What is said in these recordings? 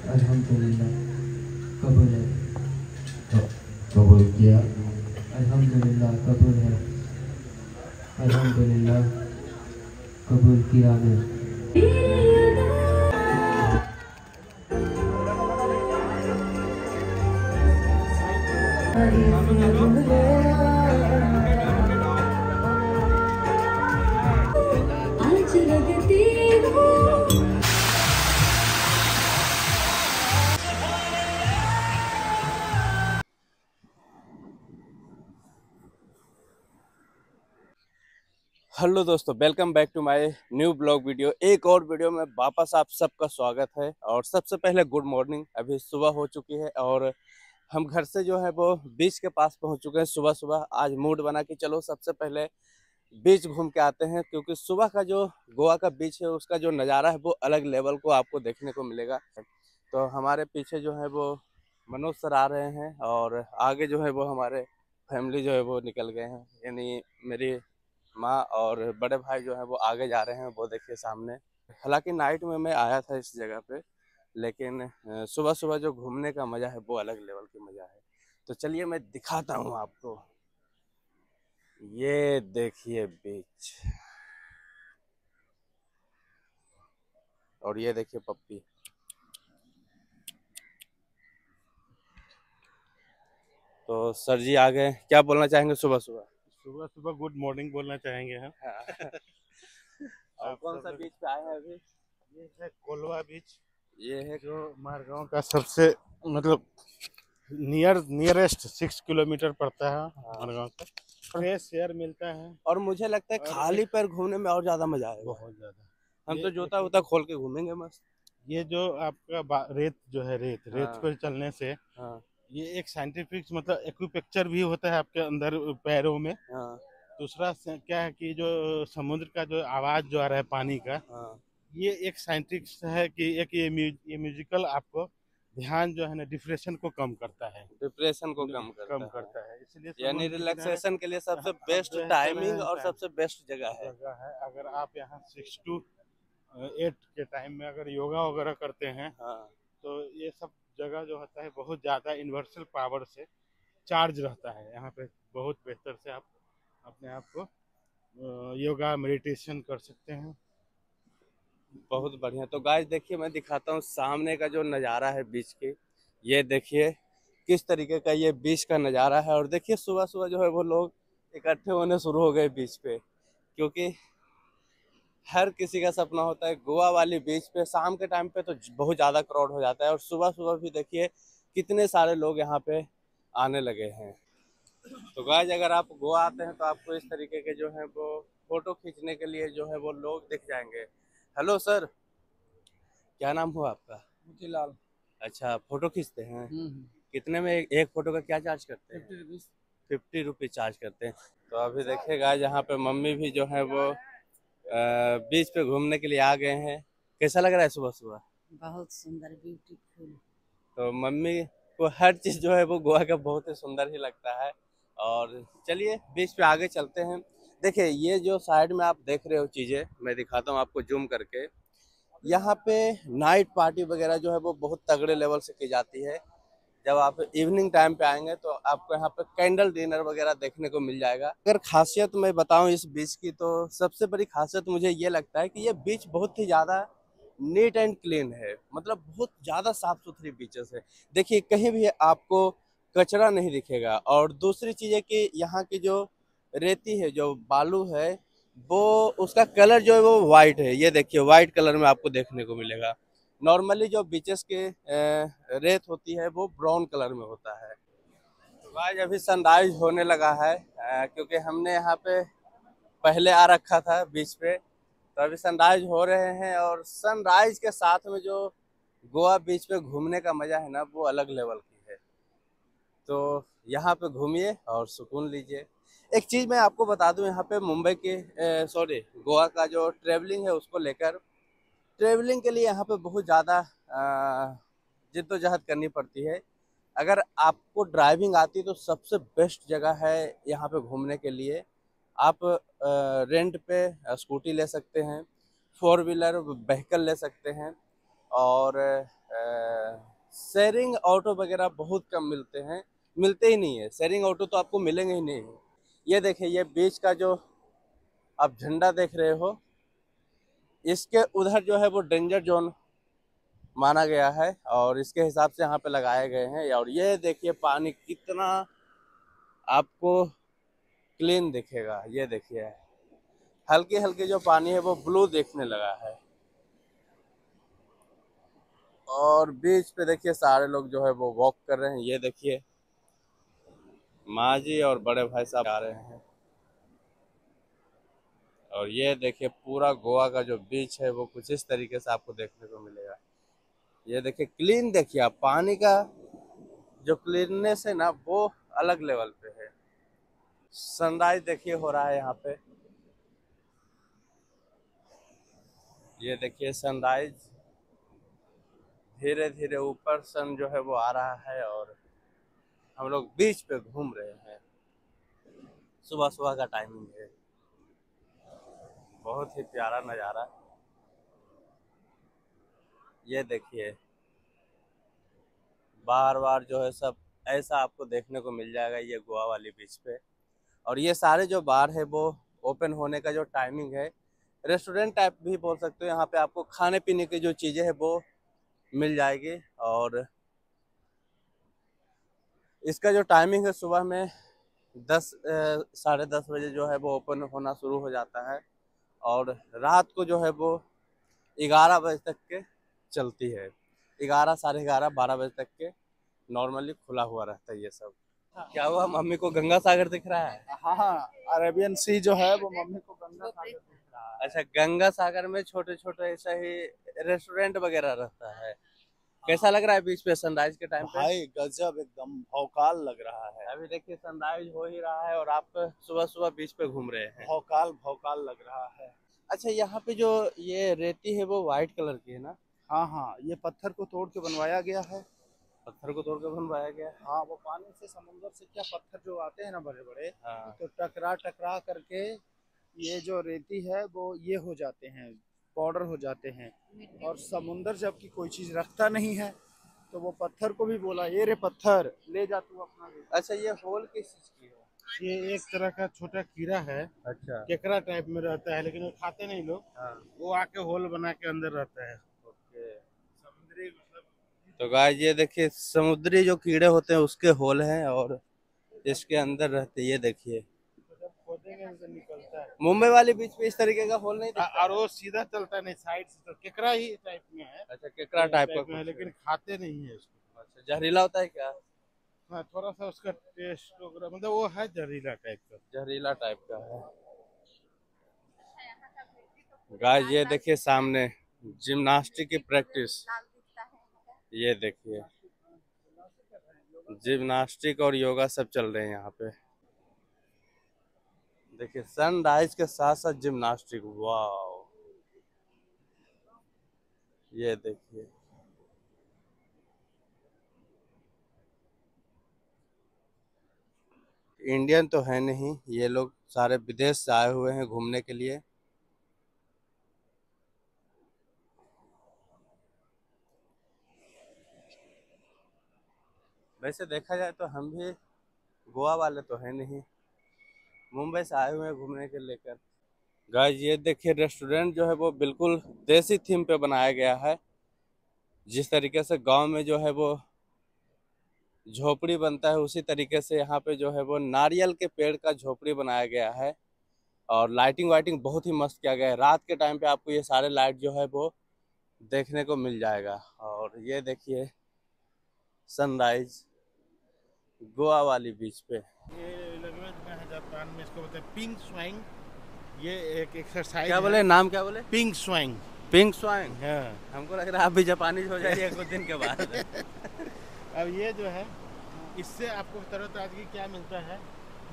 अल्हम्दुलिल्लाह कबूल है, कबूल किया। अल्हम्दुलिल्लाह कबूल है, अल्हम्दुलिल्लाह कबूल किया ने। हेलो दोस्तों, welcome back to my new blog video. एक और वीडियो में वापस आप सबका स्वागत है। और सबसे पहले गुड मॉर्निंग। अभी सुबह हो चुकी है और हम घर से जो है वो बीच के पास पहुंच चुके हैं। सुबह सुबह आज मूड बना कि चलो सबसे पहले बीच घूम के आते हैं, क्योंकि सुबह का जो गोवा का बीच है उसका जो नज़ारा है वो अलग लेवल को आपको देखने को मिलेगा। तो हमारे पीछे जो है वो मनोज सर आ रहे हैं और आगे जो है वो हमारे फैमिली जो है वो निकल गए हैं, यानी मेरी माँ और बड़े भाई जो है वो आगे जा रहे हैं। वो देखिए सामने। हालांकि नाइट में मैं आया था इस जगह पे, लेकिन सुबह सुबह जो घूमने का मज़ा है वो अलग लेवल की मज़ा है। तो चलिए मैं दिखाता हूँ आपको। ये देखिए बीच, और ये देखिए पप्पी। तो सर जी आ गए, क्या बोलना चाहेंगे? सुबह सुबह गुड मॉर्निंग बोलना चाहेंगे हम। और कौन सा बीच पे आए हैं अभी? ये है कोलवा बीच। ये है जो मारगांव का सबसे मतलब नियरेस्ट 6 किलोमीटर पड़ता है मारगांव से। फ्रेश एयर मिलता है और मुझे लगता है खाली पैर घूमने में और ज्यादा मजा आएगा, बहुत ज्यादा। हम तो जूता वूता खोल के घूमेंगे मस्त। ये जो आपका रेत जो है, रेत पर चलने से ये एक साइंटिफिक मतलब एक्यूपेक्चर भी होता है आपके अंदर पैरों में। दूसरा क्या है कि जो समुद्र का जो आवाज जो आ रहा है पानी का, ये एक साइंटिस्ट है कि एक ये म्यूजिकल आपको ध्यान जो है ना डिप्रेशन को कम करता है, डिप्रेशन को कम करता है। इसलिए यानी रिलैक्सेशन के लिए सबसे बेस्ट टाइमिंग और सबसे बेस्ट जगह है। अगर आप यहाँ 6 to 8 के टाइम में अगर योगा वगैरह करते हैं तो ये सब जगह जो होता है बहुत ज़्यादा यूनिवर्सल पावर से चार्ज रहता है। यहाँ पे बहुत बेहतर से आप अपने आप को योगा मेडिटेशन कर सकते हैं, बहुत बढ़िया। तो गाइस देखिए मैं दिखाता हूँ सामने का जो नज़ारा है बीच के। ये देखिए किस तरीके का ये बीच का नज़ारा है। और देखिए सुबह सुबह जो है वो लोग इकट्ठे होने शुरू हो गए बीच पे, क्योंकि हर किसी का सपना होता है गोवा वाली बीच पे। शाम के टाइम पे तो बहुत ज़्यादा क्राउड हो जाता है और सुबह सुबह भी देखिए कितने सारे लोग यहाँ पे आने लगे हैं। तो गाइस अगर आप गोवा आते हैं तो आपको इस तरीके के जो है वो फोटो खींचने के लिए जो है वो लोग दिख जाएंगे। हेलो सर, क्या नाम हुआ आपका? मोतीलाल। अच्छा, फोटो खींचते हैं। कितने में एक फोटो का क्या चार्ज करते हैं? 50 रुपीज़ चार्ज करते हैं। तो अभी देखिएगा यहाँ पे मम्मी भी जो है वो बीच पे घूमने के लिए आ गए हैं। कैसा लग रहा है सुबह सुबह? बहुत सुंदर, ब्यूटीफुल। तो मम्मी को हर चीज़ जो है वो गोवा का बहुत ही सुंदर ही लगता है। और चलिए बीच पे आगे चलते हैं। देखिए ये जो साइड में आप देख रहे हो चीज़ें, मैं दिखाता हूँ आपको जूम करके। यहाँ पे नाइट पार्टी वगैरह जो है वो बहुत तगड़े लेवल से की जाती है। जब आप इवनिंग टाइम पे आएंगे तो आपको यहाँ पे कैंडल डिनर वगैरह देखने को मिल जाएगा। अगर खासियत मैं बताऊँ इस बीच की, तो सबसे बड़ी खासियत मुझे ये लगता है कि ये बीच बहुत ही ज़्यादा नीट एंड क्लीन है। मतलब बहुत ज़्यादा साफ सुथरी बीचेस है। देखिए कहीं भी आपको कचरा नहीं दिखेगा। और दूसरी चीज़ है कि यहाँ की जो रेती है, जो बालू है, वो उसका कलर जो है वो वाइट है। ये देखिए वाइट कलर में आपको देखने को मिलेगा। नॉर्मली जो बीचेस के रेत होती है वो ब्राउन कलर में होता है। तो गाइस अभी सनराइज होने लगा है, क्योंकि हमने यहाँ पे पहले आ रखा था बीच पे। तो अभी सनराइज हो रहे हैं और सनराइज के साथ में जो गोवा बीच पे घूमने का मज़ा है ना वो अलग लेवल की है। तो यहाँ पे घूमिए और सुकून लीजिए। एक चीज़ मैं आपको बता दूँ, यहाँ पे मुंबई के गोवा का जो ट्रेवलिंग है उसको लेकर, ट्रैवलिंग के लिए यहाँ पे बहुत ज़्यादा जिद्दोजहद करनी पड़ती है। अगर आपको ड्राइविंग आती तो सबसे बेस्ट जगह है यहाँ पे घूमने के लिए। आप रेंट पे स्कूटी ले सकते हैं, 4 व्हीलर व्हीकल ले सकते हैं और शेयरिंग ऑटो वगैरह बहुत कम मिलते हैं, मिलते ही नहीं है। शेयरिंग ऑटो तो आपको मिलेंगे ही नहीं। ये देखिए, ये बीच का जो आप झंडा देख रहे हो, इसके उधर जो है वो डेंजर जोन माना गया है और इसके हिसाब से यहाँ पे लगाए गए हैं। और ये देखिए पानी कितना आपको क्लीन दिखेगा। ये देखिए हल्की हल्की जो पानी है वो ब्लू देखने लगा है। और बीच पे देखिए सारे लोग जो है वो वॉक कर रहे हैं। ये देखिए माँ जी और बड़े भाई साहब आ रहे हैं। और ये देखिए पूरा गोवा का जो बीच है वो कुछ इस तरीके से आपको देखने को मिलेगा। ये देखिए क्लीन, देखिए आप पानी का जो क्लीननेस है ना वो अलग लेवल पे है। सनराइज देखिए हो रहा है यहाँ पे। ये देखिए सनराइज धीरे धीरे ऊपर सन जो है वो आ रहा है और हम लोग बीच पे घूम रहे हैं। सुबह सुबह का टाइमिंग है, बहुत ही प्यारा नज़ारा। ये देखिए बार बार जो है सब ऐसा आपको देखने को मिल जाएगा ये गोवा वाली बीच पे। और ये सारे जो बार है वो ओपन होने का जो टाइमिंग है, रेस्टोरेंट टाइप भी बोल सकते हो। यहाँ पे आपको खाने पीने की जो चीज़ें हैं वो मिल जाएगी। और इसका जो टाइमिंग है सुबह में 10 साढ़े 10 बजे जो है वो ओपन होना शुरू हो जाता है और रात को जो है वो 11 बजे तक के चलती है। 11 साढ़े 11 12 बजे तक के नॉर्मली खुला हुआ रहता है ये सब। क्या हुआ, मम्मी को गंगा सागर दिख रहा है? हाँ, अरेबियन सी जो है वो मम्मी को गंगा सागर दिख रहा है। अच्छा, गंगा सागर में छोटे छोटे ऐसा ही रेस्टोरेंट वगैरह रहता है। कैसा लग रहा है बीच पे सनराइज के टाइम पे? भाई गजब, एकदम भौकाल लग रहा है। अभी देखिए सनराइज हो ही रहा है और आप सुबह सुबह बीच पे घूम रहे हैं। भौकाल भौकाल लग रहा है। अच्छा, यहाँ पे जो ये रेती है वो व्हाइट कलर की है ना? हाँ, ये पत्थर को तोड़ के बनवाया गया है। पत्थर को तोड़ के बनवाया गया है। हाँ, वो पानी से, समुद्र से क्या पत्थर जो आते हैं ना बड़े बड़े, तो टकरा करके ये जो रेती है वो ये हो जाते हैं, बॉर्डर हो जाते हैं। और समुंदर जबकि कोई चीज रखता नहीं है तो वो पत्थर को भी बोला, ये रे पत्थर ले जा तू अपना। अच्छा, ये होल किस चीज की है? ये एक तरह का छोटा कीड़ा है। अच्छा, केकड़ा टाइप में रहता है लेकिन वो खाते नहीं लोग, वो आके होल बना के अंदर रहता है। ओके, समुद्री मतलब। तो गाइस ये देखिए समुद्री जो कीड़े होते हैं उसके होल हैं और इसके अंदर रहते। ये देखिए निकलता है। मुंबई वाले बीच पे इस तरीके का होल नहीं दिखता और वो सीधा चलता नहीं, साइड से केकड़ा ही टाइप में है। अच्छा, केकड़ा टाइप का है लेकिन खाते नहीं है उसको। अच्छा, जहरीला होता है क्या? हाँ, थोड़ा सा उसका टेस्ट वगैरह मतलब वो है जहरीला टाइप का, जहरीला टाइप का है। गाइस ये देखिए सामने जिम्नास्टिक की प्रैक्टिस। ये देखिए जिम्नास्टिक और योगा सब चल रहे हैं यहाँ पे। देखिए सनराइज के साथ साथ जिम्नास्टिक, वाओ। ये देखिए इंडियन तो है नहीं, ये लोग सारे विदेश से आए हुए हैं घूमने के लिए। वैसे देखा जाए तो हम भी गोवा वाले तो है नहीं, मुंबई से आए हुए हैं घूमने के लेकर। गाइस ये देखिए रेस्टोरेंट जो है वो बिल्कुल देसी थीम पे बनाया गया है। जिस तरीके से गांव में जो है वो झोपड़ी बनता है उसी तरीके से यहाँ पे जो है वो नारियल के पेड़ का झोपड़ी बनाया गया है। और लाइटिंग वाइटिंग बहुत ही मस्त किया गया है। रात के टाइम पे आपको ये सारे लाइट जो है वो देखने को मिल जाएगा। और ये देखिए सनराइज गोवा वाली बीच पे। जापान में इसको बोलते हैं पिंक स्वाइंग। ये एक एक्सरसाइज। क्या बोले नाम, क्या बोले? Pink swing. Pink swing. हाँ, हमको लग रहा है आप भी जापानी हो जाइए कुछ दिन के बाद। अब ये जो है इससे आपको तरोताजगी क्या मिलता है,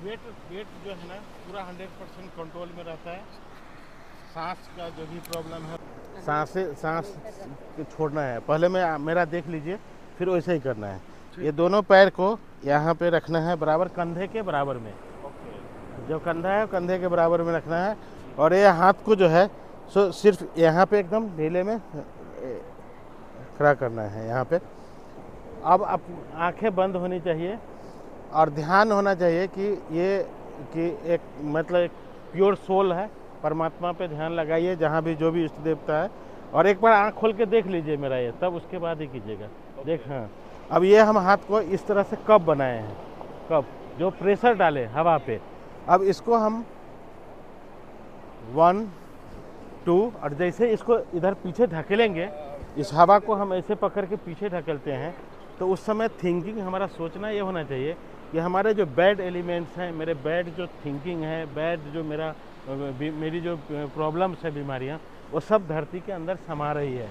वेट जो है ना पूरा 100% कंट्रोल में रहता है। सांस का जो भी प्रॉब्लम है, सांस छोड़ना है पहले, मैं मेरा देख लीजिए फिर वैसे ही करना है। ये दोनों पैर को यहाँ पे रखना है बराबर, कंधे के बराबर में, जो कंधा है कंधे के बराबर में रखना है। और ये हाथ को जो है सो सिर्फ यहाँ पे एकदम ढीले में खड़ा करना है यहाँ पे। अब आंखें बंद होनी चाहिए और ध्यान होना चाहिए कि एक मतलब एक प्योर सोल है, परमात्मा पे ध्यान लगाइए जहाँ भी जो भी इष्ट देवता है, और एक बार आंख खोल के देख लीजिए मेरा ये, तब उसके बाद ही कीजिएगा। देख हाँ, अब ये हम हाथ को इस तरह से कप बनाए हैं, कप जो प्रेशर डाले हवा पे। अब इसको हम 1 2 और जैसे इसको इधर पीछे ढकेलेंगे, इस हवा को हम ऐसे पकड़ के पीछे ढकेलते हैं, तो उस समय थिंकिंग हमारा सोचना ये होना चाहिए कि हमारे जो बैड एलिमेंट्स हैं, मेरे बैड जो थिंकिंग है, बैड जो मेरी जो प्रॉब्लम्स है, बीमारियां, वो सब धरती के अंदर समा रही है।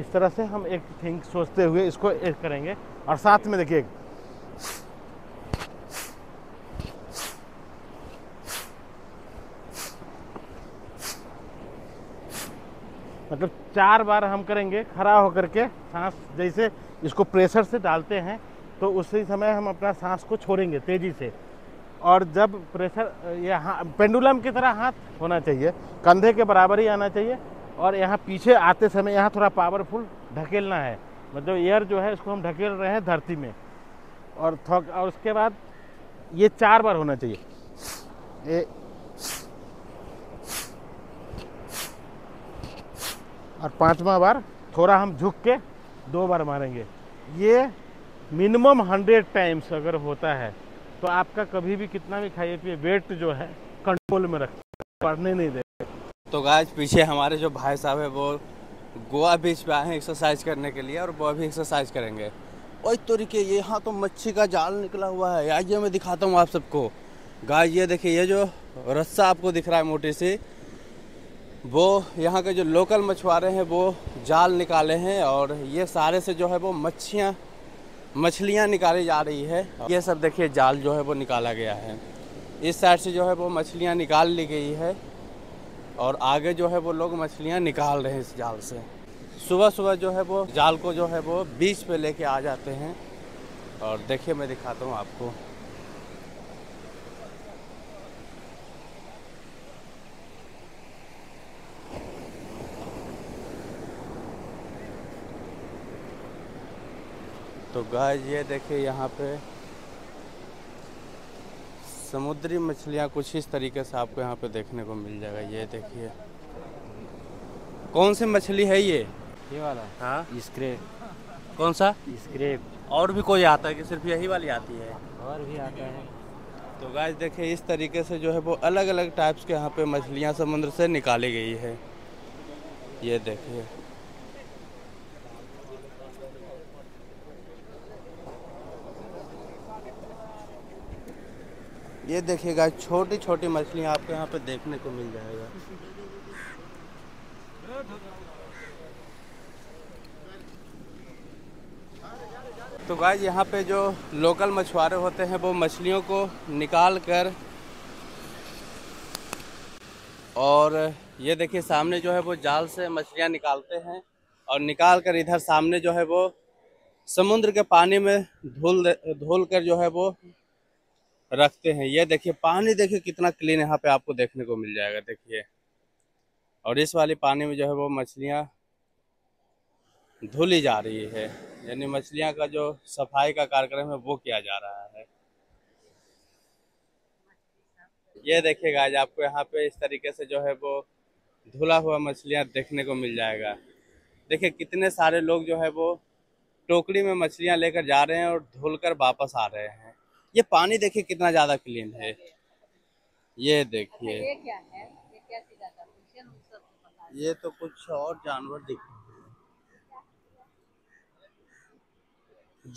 इस तरह से हम एक थिंक सोचते हुए इसको एक करेंगे, और साथ में देखिए मतलब 4 बार हम करेंगे खड़ा होकर के। सांस जैसे इसको प्रेशर से डालते हैं तो उसी समय हम अपना सांस को छोड़ेंगे तेज़ी से, और जब प्रेशर यहाँ पेंडुलम की तरह हाथ होना चाहिए, कंधे के बराबर ही आना चाहिए, और यहाँ पीछे आते समय यहाँ थोड़ा पावरफुल ढकेलना है, मतलब एयर जो है इसको हम ढकेल रहे हैं धरती में। और उसके बाद ये 4 बार होना चाहिए। और 5वां बार थोड़ा हम झुक के 2 बार मारेंगे। ये मिनिमम 100 टाइम्स अगर होता है तो आपका कभी भी कितना भी खाइए पिए वेट जो है कंट्रोल में रखते, बढ़ने नहीं देते। तो गाइस पीछे हमारे जो भाई साहब है वो गोवा बीच पे आए हैं एक्सरसाइज करने के लिए, और वो अभी एक्सरसाइज करेंगे। और तरीके ये यहाँ तो मच्छी का जाल निकला हुआ है यार, ये मैं दिखाता हूँ आप सबको। गाइस ये देखिए, ये जो रस्सा आपको दिख रहा है मोटी सी, वो यहाँ के जो लोकल मछुआरे हैं वो जाल निकाले हैं, और ये सारे से जो है वो मछलियाँ निकाली जा रही है। ये सब देखिए जाल जो है वो निकाला गया है, इस साइड से जो है वो मछलियाँ निकाल ली गई है, और आगे जो है वो लोग मछलियाँ निकाल रहे हैं इस जाल से। सुबह सुबह जो है वो जाल को जो है वो बीच पे लेके आ जाते हैं, और देखिए मैं दिखाता हूँ आपको। तो गाइस ये देखिए यहाँ पे समुद्री मछलियाँ कुछ इस तरीके से आपको यहाँ पे देखने को मिल जाएगा। ये देखिए कौन सी मछली है ये वाला? हाँ स्क्रैप। कौन सा स्क्रैप? और भी कोई आता है कि सिर्फ यही वाली आती है? और भी आता है। तो गाइस देखिए इस तरीके से जो है वो अलग अलग टाइप्स के यहाँ पे मछलियाँ समुद्र से निकाली गई है। ये देखिए छोटी छोटी मछलियाँ आपको यहाँ पे देखने को मिल जाएगा। तो गाइस यहाँ पे जो लोकल मछुआरे होते हैं वो मछलियों को निकाल कर, और ये देखिए सामने जो है वो जाल से मछलियाँ निकालते हैं, और निकाल कर इधर सामने जो है वो समुद्र के पानी में धुल कर जो है वो रखते हैं। ये देखिए पानी देखिए कितना क्लीन यहाँ पे आपको देखने को मिल जाएगा। देखिए और इस वाले पानी में जो है वो मछलियाँ धुली जा रही है, यानी मछलियाँ का जो सफाई का कार्यक्रम है वो किया जा रहा है। ये देखिए गाइस आपको यहाँ पे इस तरीके से जो है वो धुला हुआ मछलियाँ देखने को मिल जाएगा। देखिए कितने सारे लोग जो है वो टोकरी में मछलियाँ लेकर जा रहे हैं और धुल कर वापस आ रहे हैं। ये पानी देखिए कितना ज्यादा क्लीन है। ये देखिए ये तो कुछ और जानवर दिख रहे,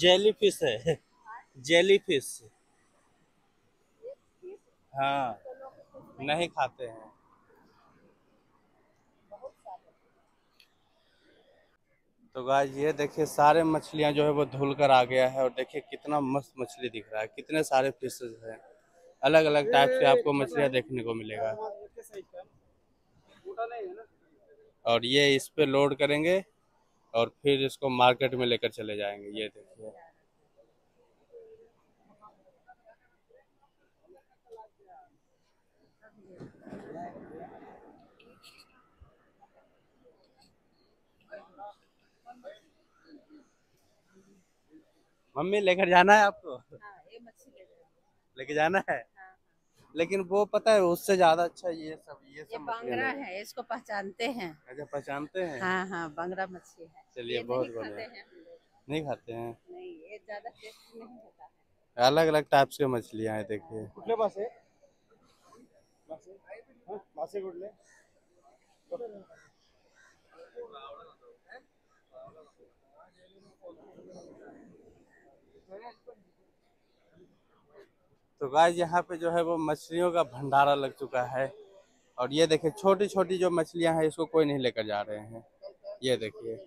जेलीफिश है, जेलीफिश। हाँ नहीं खाते हैं। तो गाइस ये देखिए सारे मछलियाँ जो है वो धुल कर आ गया है, और देखिए कितना मस्त मछली दिख रहा है, कितने सारे फिशेज हैं, अलग अलग टाइप के आपको मछलियाँ देखने को मिलेगा। और ये इस पे लोड करेंगे और फिर इसको मार्केट में लेकर चले जाएंगे। ये देखिए मम्मी लेकर जाना है आपको? हाँ, ये मछली लेके जाना है। हाँ। लेकिन वो पता है उससे ज्यादा अच्छा ये सब बांगरा है, इसको पहचानते हैं। अच्छा पहचानते हैं? हाँ हाँ, बांगरा मछली है। चलिए बहुत बढ़िया। नहीं खाते हैं? नहीं, ये ज्यादा टेस्ट नहीं होता है। अलग अलग टाइप्स के मछलियाँ हैं, देखिए। कुटले बासे? बासे कुटले? तो गाइस यहाँ पे जो है वो मछलियों का भंडारा लग चुका है और ये देखिए छोटी छोटी जो मछलियाँ हैं इसको कोई नहीं लेकर जा रहे हैं, ये देखिए।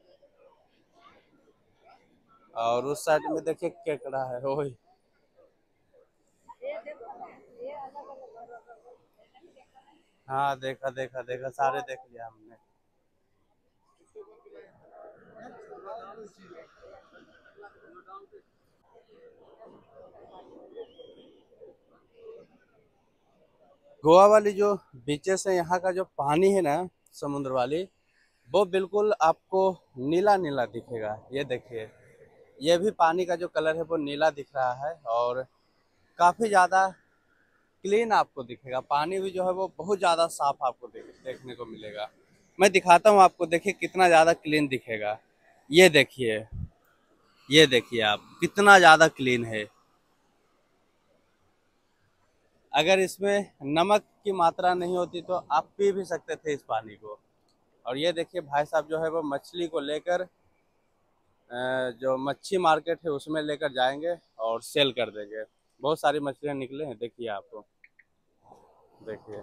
और उस साइड में देखिए केकड़ा है, ओए हाँ देखा देखा देखा, सारे देख लिया हमने। गोवा वाली जो बीचेस है, यहाँ का जो पानी है ना समुद्र वाली, वो बिल्कुल आपको नीला नीला दिखेगा। ये देखिए, ये भी पानी का जो कलर है वो नीला दिख रहा है और काफ़ी ज़्यादा क्लीन आपको दिखेगा। पानी भी जो है वो बहुत ज़्यादा साफ आपको देखने को मिलेगा। मैं दिखाता हूँ आपको, देखिए कितना ज़्यादा क्लीन दिखेगा। ये देखिए, ये देखिए आप कितना ज़्यादा क्लीन है। अगर इसमें नमक की मात्रा नहीं होती तो आप पी भी सकते थे इस पानी को। और ये देखिए भाई साहब जो है वो मछली को लेकर जो मच्छी मार्केट है उसमें लेकर जाएंगे और सेल कर देंगे। बहुत सारी मछलियाँ निकले हैं, देखिए आपको, देखिए।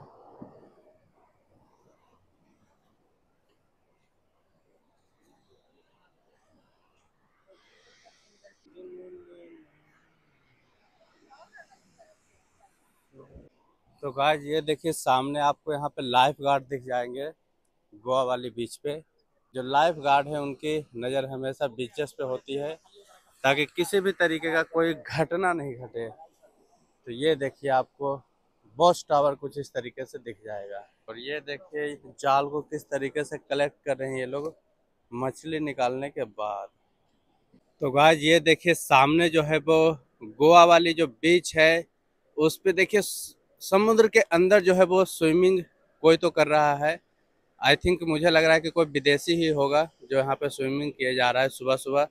तो गाइस ये देखिए सामने आपको यहाँ पे लाइफ गार्ड दिख जाएंगे गोवा वाली बीच पे। जो लाइफ गार्ड है उनकी नज़र हमेशा बीचेस पे होती है ताकि किसी भी तरीके का कोई घटना नहीं घटे। तो ये देखिए आपको वॉच टावर कुछ इस तरीके से दिख जाएगा। और ये देखिए जाल को किस तरीके से कलेक्ट कर रहे हैं ये लोग मछली निकालने के बाद। तो गाइस ये देखिए सामने जो है वो गोवा वाली जो बीच है उस पर देखिए समुद्र के अंदर जो है वो स्विमिंग कोई तो कर रहा है। आई थिंक मुझे लग रहा है कि कोई विदेशी ही होगा जो यहाँ पे स्विमिंग किया जा रहा है सुबह सुबह।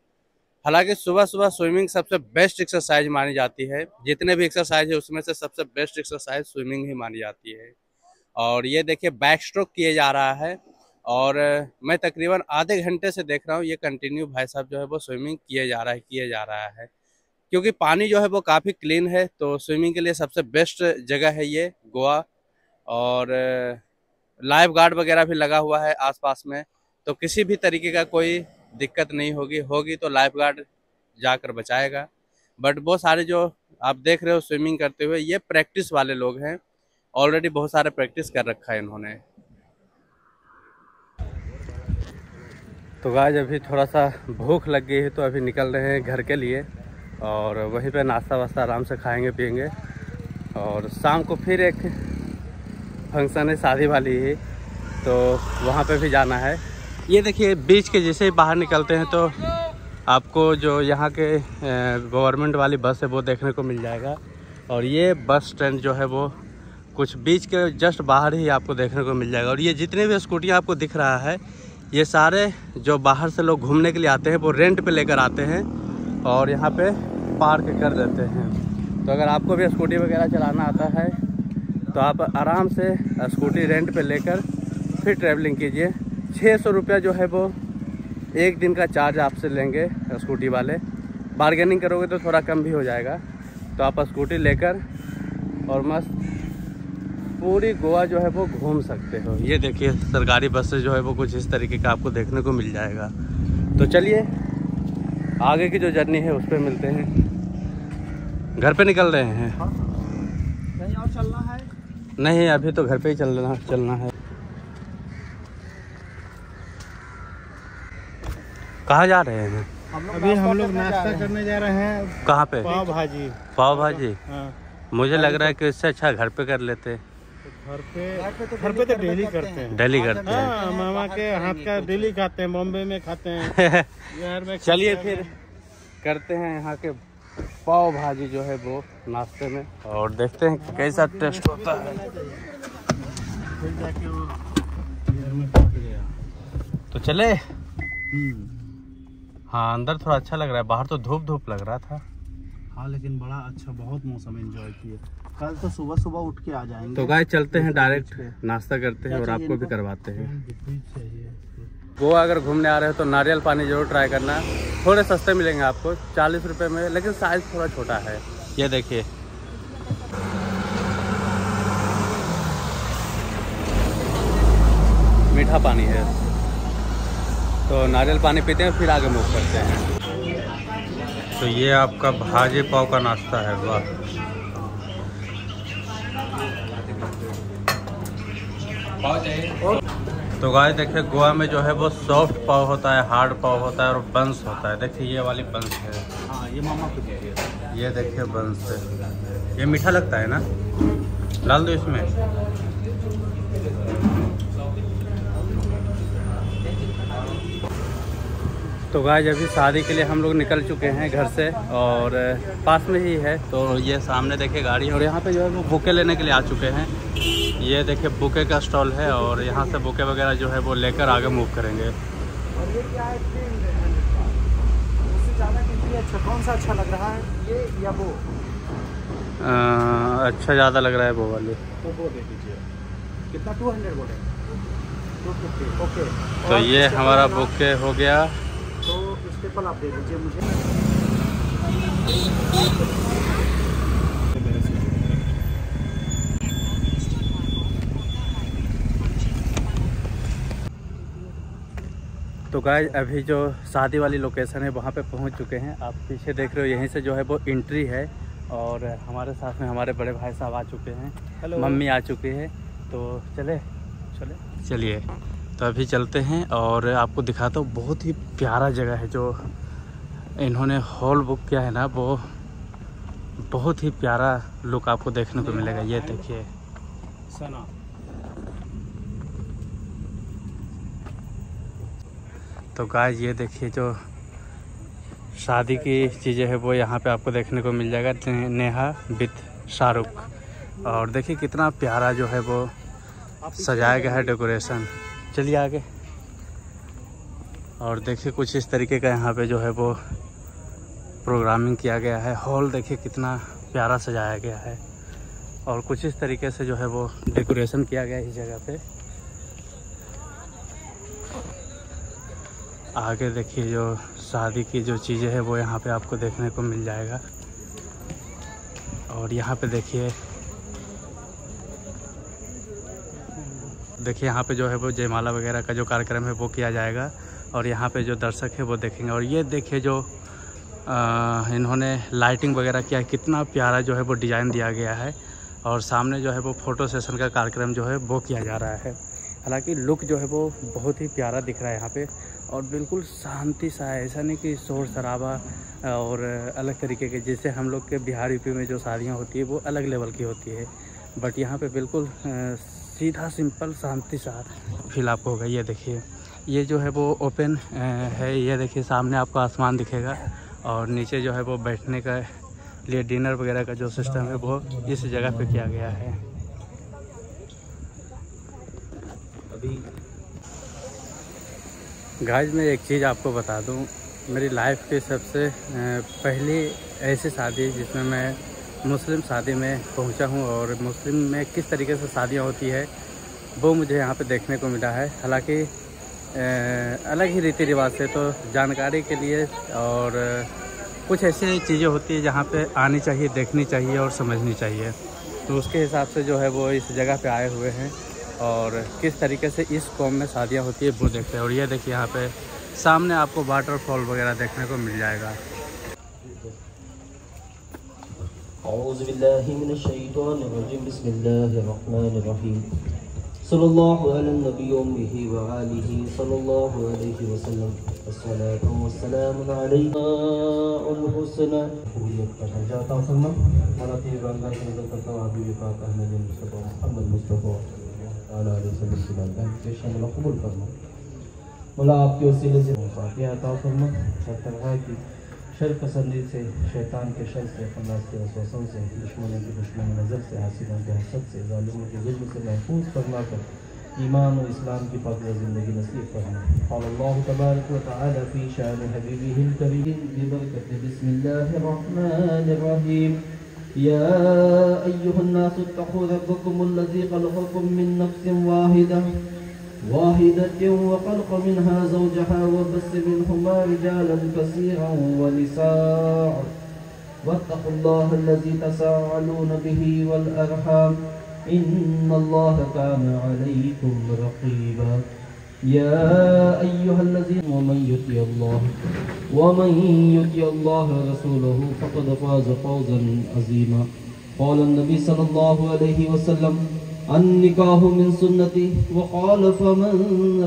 हालांकि सुबह सुबह स्विमिंग सबसे बेस्ट एक्सरसाइज मानी जाती है। जितने भी एक्सरसाइज है उसमें से सबसे बेस्ट एक्सरसाइज स्विमिंग ही मानी जाती है। और ये देखिए बैक स्ट्रोक किया जा रहा है और मैं तकरीबन आधे घंटे से देख रहा हूँ ये कंटिन्यू भाई साहब जो है वो स्विमिंग किया जा रहा है क्योंकि पानी जो है वो काफ़ी क्लीन है। तो स्विमिंग के लिए सबसे बेस्ट जगह है ये गोवा। और लाइफ गार्ड वगैरह भी लगा हुआ है आसपास में, तो किसी भी तरीके का कोई दिक्कत नहीं होगी। होगी तो लाइफ गार्ड जाकर बचाएगा। बट वो सारे जो आप देख रहे हो स्विमिंग करते हुए, ये प्रैक्टिस वाले लोग हैं, ऑलरेडी बहुत सारे प्रैक्टिस कर रखा है इन्होंने। तो गाइस अभी थोड़ा सा भूख लग गई है तो अभी निकल रहे हैं घर के लिए और वहीं पे नाश्ता वास्ता आराम से खाएंगे पियेंगे। और शाम को फिर एक फंक्शन है शादी वाली ही, तो वहाँ पे भी जाना है। ये देखिए बीच के जैसे ही बाहर निकलते हैं तो आपको जो यहाँ के गवर्नमेंट वाली बस है वो देखने को मिल जाएगा। और ये बस स्टैंड जो है वो कुछ बीच के जस्ट बाहर ही आपको देखने को मिल जाएगा। और ये जितने भी स्कूटियाँ आपको दिख रहा है, ये सारे जो बाहर से लोग घूमने के लिए आते हैं वो रेंट पर लेकर आते हैं और यहाँ पे पार्क कर देते हैं। तो अगर आपको भी स्कूटी वगैरह चलाना आता है तो आप आराम से स्कूटी रेंट पे लेकर फिर ट्रैवलिंग कीजिए। 600 रुपया जो है वो एक दिन का चार्ज आपसे लेंगे स्कूटी वाले। बार्गेनिंग करोगे तो थोड़ा कम भी हो जाएगा। तो आप स्कूटी लेकर और मस्त पूरी गोवा जो है वो घूम सकते हो। ये देखिए सरकारी बस से जो है वो कुछ इस तरीके का आपको देखने को मिल जाएगा। तो चलिए आगे की जो जर्नी है उस पर मिलते हैं। घर पे निकल रहे हैं? कहीं और चलना है? नहीं, अभी तो घर पे ही चलना है। कहाँ जा रहे हैं? अभी हम लोग नाश्ता करने जा रहे हैं। कहाँ पे? पाव भाजी। मुझे लग रहा है कि इससे अच्छा घर पे कर लेते। घर पे तो डेली करते हैं। हाँ, मामा के हाथ का डेली खाते हैं, बॉम्बे में खाते हैं, बिहार में। चलिए फिर करते हैं यहाँ के पाव भाजी जो है वो नाश्ते में, और देखते हैं कैसा टेस्ट होता है। तो चले, हाँ अंदर थोड़ा अच्छा लग रहा है, बाहर तो धूप धूप लग रहा था। हाँ लेकिन बड़ा अच्छा, बहुत मौसम एंजॉय किया। कल तो सुबह सुबह उठ के आ जाएंगे। तो गाइस चलते हैं, डायरेक्ट नाश्ता करते हैं और आपको भी करवाते हैं। गोवा अगर घूमने आ रहे हो तो नारियल पानी जरूर ट्राई करना, थोड़े सस्ते मिलेंगे आपको 40 रुपए में, लेकिन साइज थोड़ा छोटा है। ये देखिए, मीठा पानी है। तो नारियल पानी पीते हैं, फिर आगे मूव करते हैं। तो ये आपका भाजी पाव का नाश्ता है। वाह, तो गाइस देखिए गोवा में जो है वो सॉफ्ट पाव होता है, हार्ड पाव होता है और बंस होता है। देखिए ये वाली बंस है। हाँ ये मामा को दे दिया। ये देखिए बंस है, ये मीठा लगता है ना, डाल दो इसमें। तो गाइस अभी शादी के लिए हम लोग निकल चुके हैं घर से, और पास में ही है। तो ये सामने देखिए गाड़ी, और यहाँ पे जो है वो बुके लेने के लिए आ चुके हैं। ये देखिए बुके का स्टॉल है, और यहाँ से बुके वगैरह जो है वो लेकर आगे मूव करेंगे। और ये क्या है, उससे ज़्यादा कितनी अच्छा, कौन सा अच्छा लग रहा है, ये या वो? अच्छा ज़्यादा लग रहा है वो वाले, तो वो दे दीजिए। कितना? 200 बोले, 250। ओके, तो ये हमारा बुके हो गया। तो इसके फल आप दे दीजिए मुझे। तो गाइस अभी जो शादी वाली लोकेशन है वहाँ पे पहुँच चुके हैं। आप पीछे देख रहे हो, यहीं से जो है वो एंट्री है। और हमारे साथ में हमारे बड़े भाई साहब आ चुके हैं। हेलो, मम्मी आ चुकी है। तो चलिए तो अभी चलते हैं और आपको दिखाता हूँ। बहुत ही प्यारा जगह है, जो इन्होंने हॉल बुक किया है ना, वो बहुत ही प्यारा लुक आपको देखने को मिलेगा। ये देखिए सनम। तो गाइस ये देखिए जो शादी की चीज़ें हैं वो यहाँ पे आपको देखने को मिल जाएगा। नेहा विथ शाहरुख। और देखिए कितना प्यारा जो है वो सजाया गया है, डेकोरेशन। चलिए आगे, और देखिए कुछ इस तरीके का यहाँ पे जो है वो प्रोग्रामिंग किया गया है। हॉल देखिए कितना प्यारा सजाया गया है, और कुछ इस तरीके से जो है वो डेकोरेशन किया गया है इस जगह पे। आगे देखिए जो शादी की जो चीज़ें हैं वो यहाँ पे आपको देखने को मिल जाएगा। और यहाँ पे देखिए यहाँ पे जो है वो जयमाला वगैरह का जो कार्यक्रम है वो किया जाएगा, और यहाँ पे जो दर्शक है वो देखेंगे। और ये देखिए जो इन्होंने लाइटिंग वगैरह किया है, कितना प्यारा जो है वो डिज़ाइन दिया गया है। और सामने जो है वो फ़ोटो सेशन का कार्यक्रम जो है वो किया जा रहा है। हालांकि लुक जो है वो बहुत ही प्यारा दिख रहा है यहाँ पे, और बिल्कुल शांति सा है, ऐसा नहीं कि शोर शराबा और अलग तरीके के। जैसे हम लोग के बिहार यूपी में जो शादियाँ होती है वो अलग लेवल की होती है, बट यहाँ पे बिल्कुल सीधा सिंपल शांति सा फील आपको होगा। ये देखिए, ये जो है वो ओपन है। ये देखिए सामने आपको आसमान दिखेगा, और नीचे जो है वो बैठने का लिए डिनर वगैरह का जो सिस्टम है वो इस जगह पर किया गया है। गाइस मैं एक चीज़ आपको बता दूं, मेरी लाइफ की सबसे पहली ऐसी शादी जिसमें मैं मुस्लिम शादी में पहुंचा हूं, और मुस्लिम में किस तरीके से शादियां होती है वो मुझे यहां पे देखने को मिला है। हालांकि अलग ही रीति रिवाज से, तो जानकारी के लिए और कुछ ऐसी चीज़ें होती है जहां पे आनी चाहिए, देखनी चाहिए और समझनी चाहिए। तो उसके हिसाब से जो है वो इस जगह पर आए हुए हैं, और किस तरीके से इस कौम में शादियाँ होती है वो देखते हैं। और ये देखिए यहाँ पे सामने आपको वाटरफॉल वगैरह देखने को मिल जाएगा। औज़ु बिल्लाहि मिनश शैतानिर रजीम, बिस्मिल्लाहिर रहमानिर रहीम, सल्लल्लाहु अलैहि नबीयिही व आलिही सल्लल्लाहु अलैहि वसल्लम, अस्सलातु वस्सलामु अलैका अल हुसैना हुजूर का जाता सल्लम वलाती बंदा सल्लल्लाहु अलैहि व आलिही मुस्तफा मुहम्मद मुस्तफा आला कबूल फरमा। मौला आपके वसीले से फातिहा अता फरमा, शर्त है कि शर पसंदी से, शैतान के शर से, खलास के वसवसों से, दुश्मनों की दुश्मन नज़र से, हासिलों के हसद से, ज़ालिमों के जुल्म से महफूज फरमा कर ईमान और इस्लाम की पाकला ज़िंदगी नसीब फरमाए। तबारक व तआला फ़ी शान हबीबिहिल करीम बिबरकति बिस्मिल्लाहिर्रहमानिर्रहीम। या अय्युहन नासु इत्तक़ू रब्बकुमुल्लज़ी ख़लक़कुम मिन नफ़्सिन واحدة وخلق منها زوجها وبث منهما رجالا كثيرا ونساء، واتقوا الله الذي تساءلون به والأرحام إن الله كان عليكم رقيبا. يا أيها الذين ومن يطع الله رسوله فقد فاز فوزا عظيما. قال النبي صلى الله عليه وسلم: النكاح من سنتي، وقال: فمن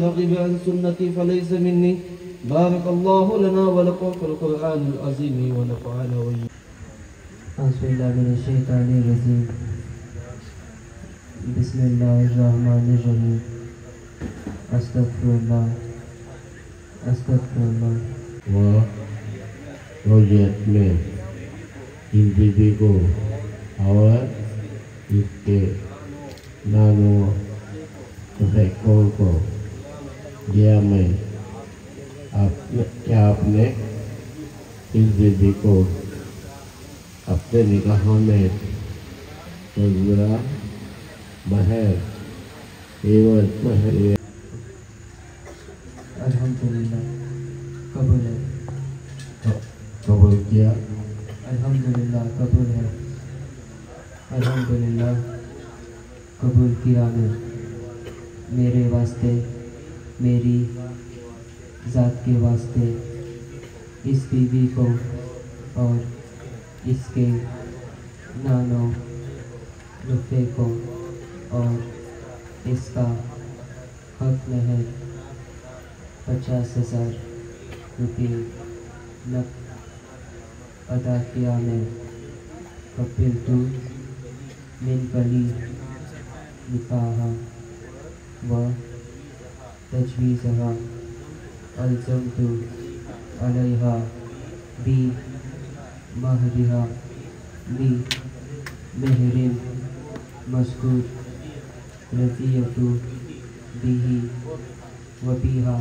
رغب عن سنتي فليس مني. بارك الله لنا ولكم في القرآن العظيم ونفعنا وإياكم. أعوذ بالله من الشيطان الرجيم. بسم الله الرحمن الرحيم. أستغفر الله. प्रोजेक्ट में इन दीदी को और इसके नानों प्रशिक्षकों को दिया मैं आपने इस दीदी को अपने निगाहों में तजुरा बहर एवं बहर। अल्हम्दुलिल्लाह कबूल किया। अल्हम्दुलिल्लाह कबूल है। अल्हम्दुलिल्लाह कबूल किया। मैं मेरे वास्ते, मेरी ज़ात के वास्ते इस बीवी को और इसके नानों रुपये को और इसका हक महर 50,000 रुपये नकद अदा किया। मैं कपिल तू मिन पली निकाहा व तजवीज़हा अल्ज़मतु अलैहा बी महरिहा बी महरिन मज़कूर रज़ियतु बिही व बिहा।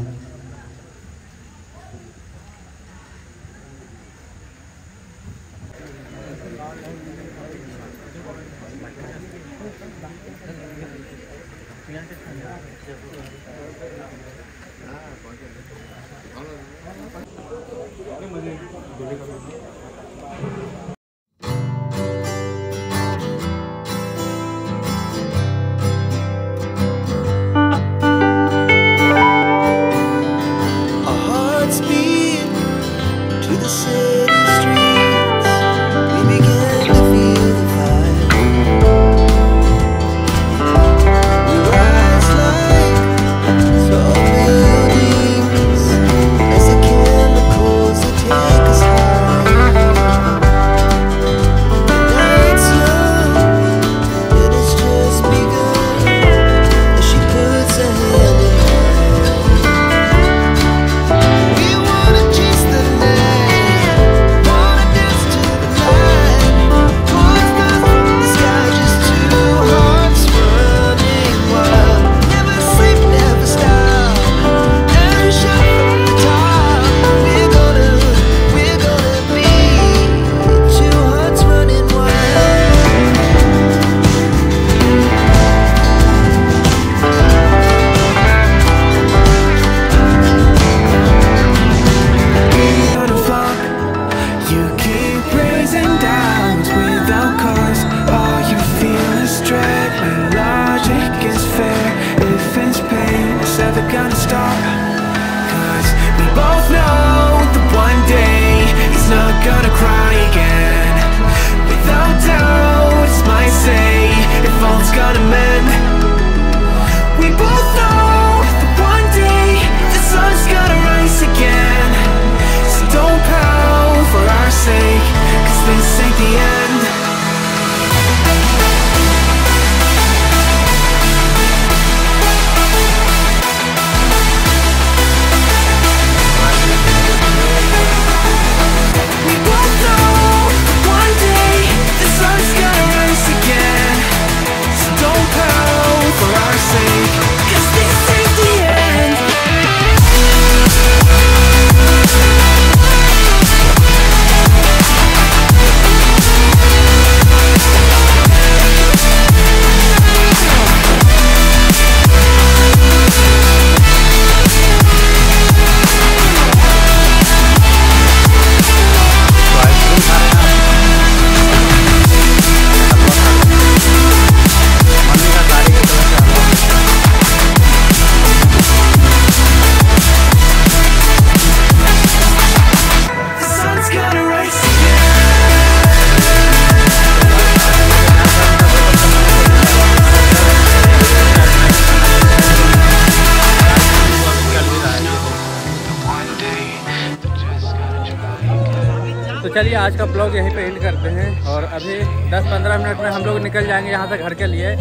तो चलिए आज का ब्लॉग यहीं पे एंड करते हैं और अभी 10-15 मिनट में हम लोग निकल जाएंगे यहाँ से घर के लिए।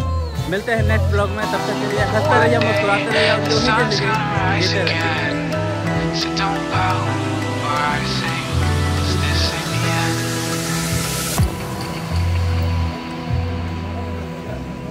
मिलते हैं नेक्स्ट ब्लॉग में, तब तक के लिए हंसते रहिए, मुस्कुराते रहिए और जो भी जिंदगी जीते रहिए।